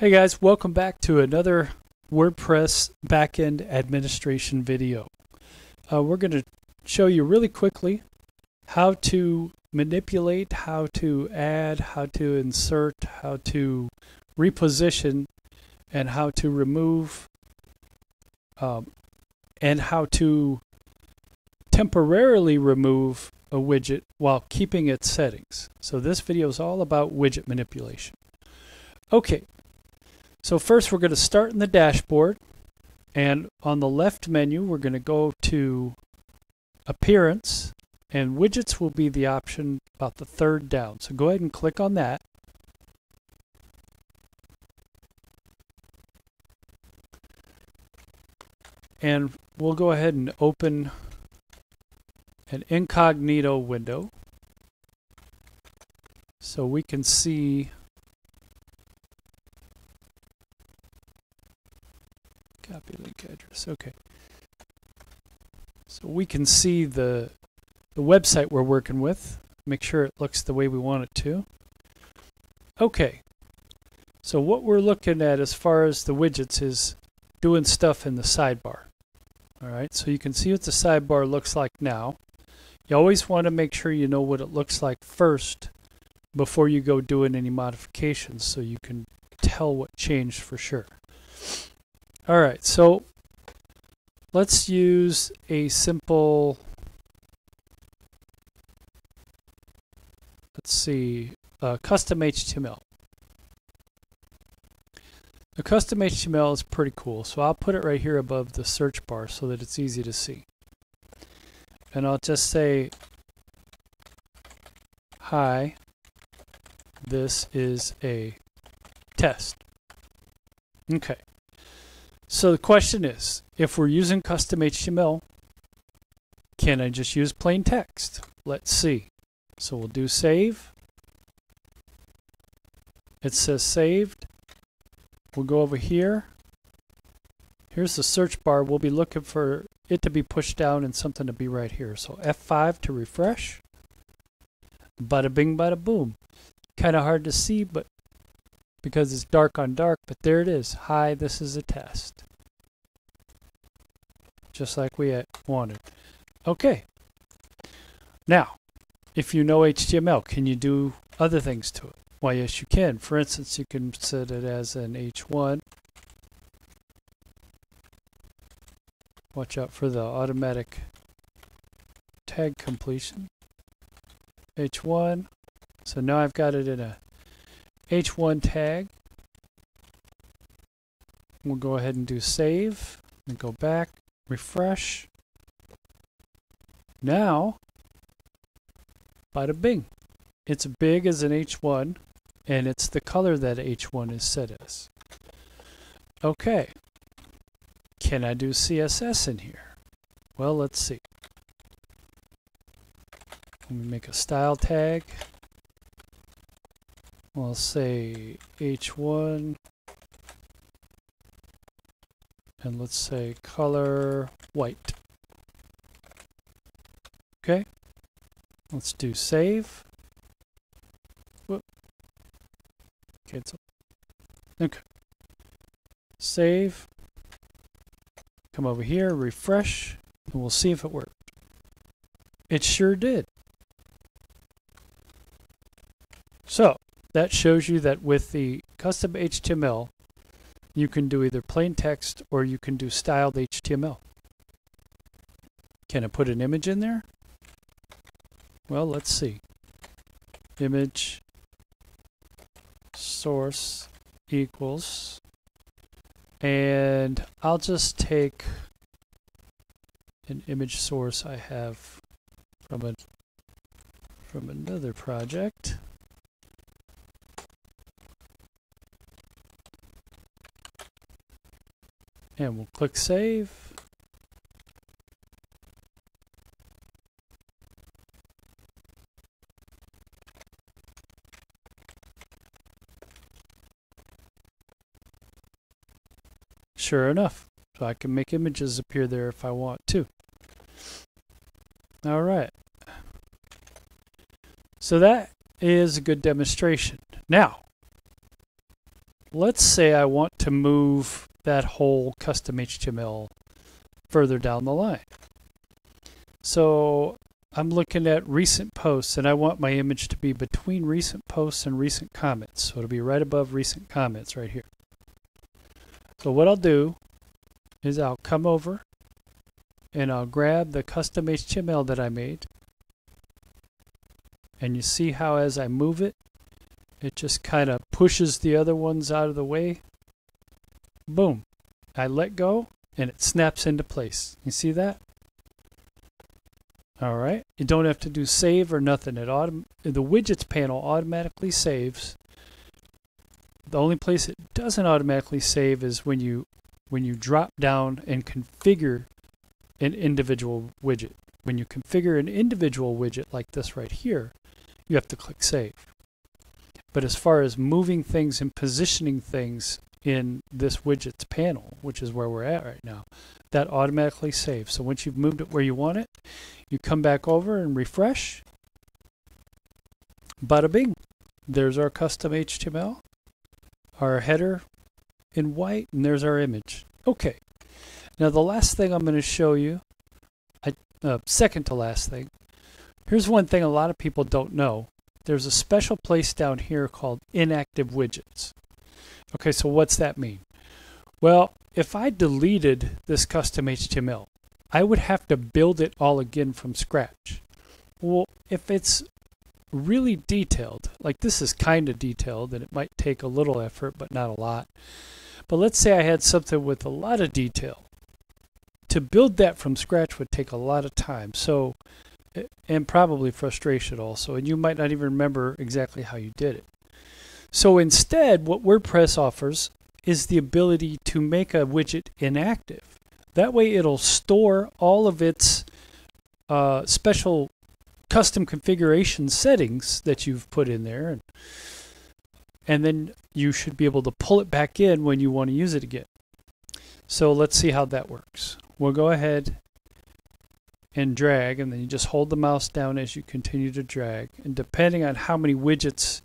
Hey guys, welcome back to another WordPress backend administration video. We're going to show you really quickly how to manipulate, how to add, how to insert, how to reposition, and how to remove, and how to temporarily remove a widget while keeping its settings. So this video is all about widget manipulation. Okay. So first we're going to start in the dashboard, and on the left menu we're going to go to Appearance, and Widgets will be the option about the third down. So go ahead and click on that. And we'll go ahead and open an incognito window so we can see. Copy link address. Okay. So we can see the website we're working with. Make sure it looks the way we want it to. Okay. So what we're looking at as far as the widgets is doing stuff in the sidebar. Alright, so you can see what the sidebar looks like now. You always want to make sure you know what it looks like first before you go doing any modifications so you can tell what changed for sure. Alright, so let's use a simple, custom HTML. The custom HTML is pretty cool, so I'll put it right here above the search bar so that it's easy to see. And I'll just say, hi, this is a test. Okay. So the question is, if we're using custom HTML, can I just use plain text? Let's see. So we'll do save. It says saved. We'll go over here. Here's the search bar. We'll be looking for it to be pushed down and something to be right here. So F5 to refresh. Bada bing, bada boom. Kind of hard to see, but because it's dark on dark, but there it is. Hi, this is a test. Just like we had wanted. Okay. Now, if you know HTML, can you do other things to it? Why, yes, you can. For instance, you can set it as an H1. Watch out for the automatic tag completion. H1. So now I've got it in a H1 tag. We'll go ahead and do save and go back, refresh. Now, bada bing. It's big as an H1 and it's the color that H1 is set as. Okay. Can I do CSS in here? Well, let's see. Let me make a style tag. We'll say H1 and let's say color white. Okay, let's do save. Whoop. Cancel. Okay. Save. Come over here, refresh, and we'll see if it worked. It sure did. So that shows you that with the custom HTML, you can do either plain text or you can do styled HTML. Can I put an image in there? Well, let's see. Image source equals, and I'll just take an image source I have from another project. And we'll click save. Sure enough, so I can make images appear there if I want to. All right. So that is a good demonstration. Now, Let's say I want to move that whole custom HTML further down the line. So I'm looking at recent posts, and I want my image to be between recent posts and recent comments. So it'll be right above recent comments right here. So what I'll do is I'll come over and I'll grab the custom HTML that I made. And you see how as I move it, it just kind of pushes the other ones out of the way. Boom. I let go and it snaps into place. You see that? All right. You don't have to do save or nothing. The widgets panel automatically saves. The only place it doesn't automatically save is when you drop down and configure an individual widget. When you configure an individual widget like this right here, you have to click save. But as far as moving things and positioning things in this widgets panel, which is where we're at right now, that automatically saves. So once you've moved it where you want it, you come back over and refresh. Bada bing! There's our custom HTML, our header in white, and there's our image. Okay. Now the last thing I'm going to show you, second to last thing, here's one thing a lot of people don't know. There's a special place down here called inactive widgets. Okay, so what's that mean? Well, if I deleted this custom HTML, I would have to build it all again from scratch. Well, if it's really detailed, like this is kind of detailed, and it might take a little effort, but not a lot. But let's say I had something with a lot of detail. To build that from scratch would take a lot of time, so, and probably frustration also, and you might not even remember exactly how you did it. So instead, what WordPress offers is the ability to make a widget inactive. That way it'll store all of its special custom configuration settings that you've put in there, and then you should be able to pull it back in when you want to use it again. So let's see how that works. We'll go ahead and drag, and then you just hold the mouse down as you continue to drag, and depending on how many widgets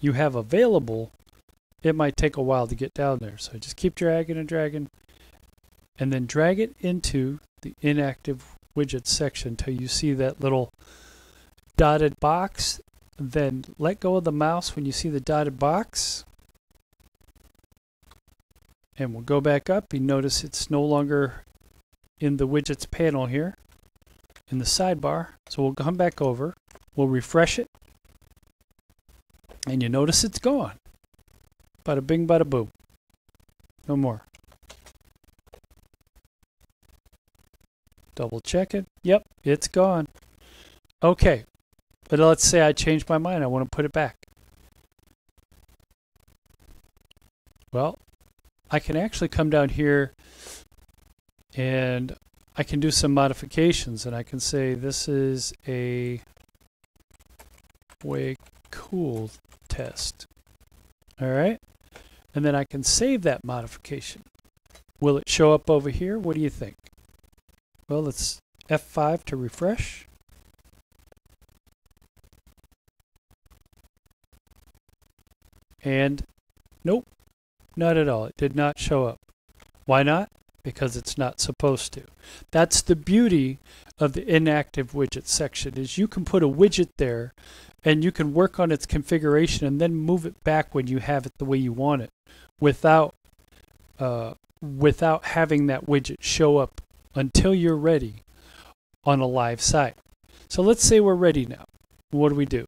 you have available, it might take a while to get down there. So just keep dragging and dragging, and then drag it into the inactive widget section until you see that little dotted box. Then let go of the mouse when you see the dotted box, and we'll go back up. You notice it's no longer in the widgets panel here in the sidebar, so we'll come back over, we'll refresh it, and you notice it's gone. Bada bing, bada boom. No more. Double check it. Yep, it's gone. Okay, but let's say I changed my mind. I want to put it back. Well, I can actually come down here and I can do some modifications, and I can say this is a way cool test. All right, and then I can save that modification. Will it show up over here? What do you think? Well, let's F5 to refresh. And nope, not at all. It did not show up. Why not? Because it's not supposed to. That's the beauty of the inactive widget section, is you can put a widget there and you can work on its configuration and then move it back when you have it the way you want it without having that widget show up until you're ready on a live site. So let's say we're ready now. What do we do?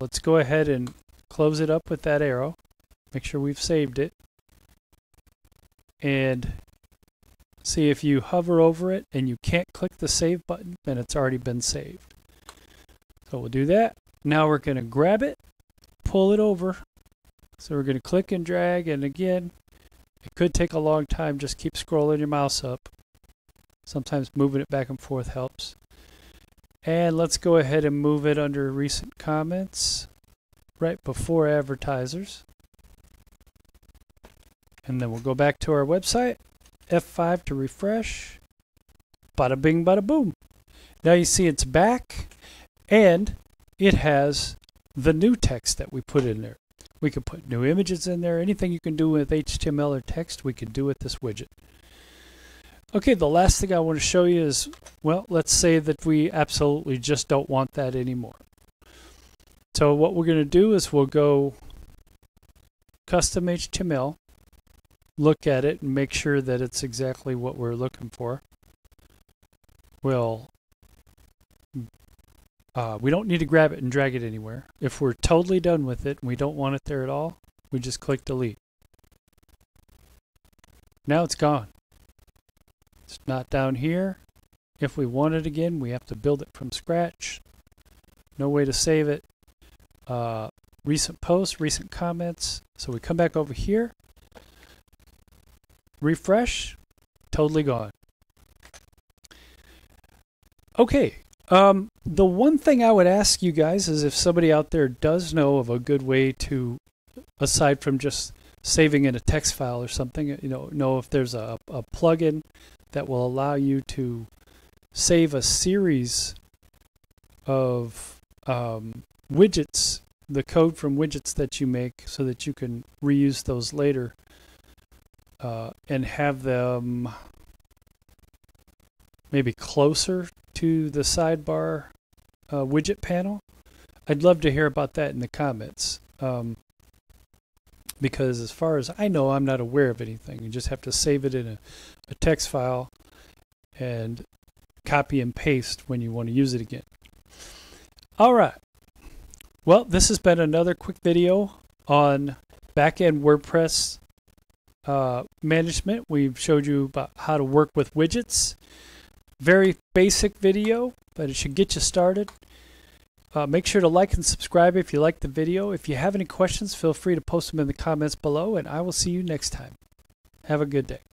Let's go ahead and close it up with that arrow. Make sure we've saved it. And see, if you hover over it and you can't click the save button, then it's already been saved. So we'll do that. Now we're going to grab it, pull it over. So we're going to click and drag, and again, it could take a long time. Just keep scrolling your mouse up. Sometimes moving it back and forth helps. And let's go ahead and move it under recent comments, right before advertisers. And then we'll go back to our website, F5 to refresh, bada bing, bada boom. Now you see it's back, and it has the new text that we put in there. We could put new images in there. Anything you can do with HTML or text, we could do with this widget. Okay, the last thing I want to show you is, well, let's say that we absolutely just don't want that anymore. So what we're going to do is we'll go custom HTML, look at it and make sure that it's exactly what we're looking for. Well, we don't need to grab it and drag it anywhere. If we're totally done with it and we don't want it there at all, we just click delete. Now it's gone. It's not down here. If we want it again, we have to build it from scratch. No way to save it. Recent posts, recent comments. So we come back over here, refresh, totally gone. Okay. The one thing I would ask you guys is if somebody out there does know of a good way to, aside from just saving in a text file or something, you know if there's a plugin that will allow you to save a series of widgets, the code from widgets that you make so that you can reuse those later and have them maybe closer to the sidebar widget panel. I'd love to hear about that in the comments because as far as I know, I'm not aware of anything. You just have to save it in a text file and copy and paste when you want to use it again. All right. Well, this has been another quick video on back-end WordPress management. We've showed you about how to work with widgets. Very basic video, but it should get you started. Make sure to like and subscribe if you like the video. If you have any questions, feel free to post them in the comments below, and I will see you next time. Have a good day.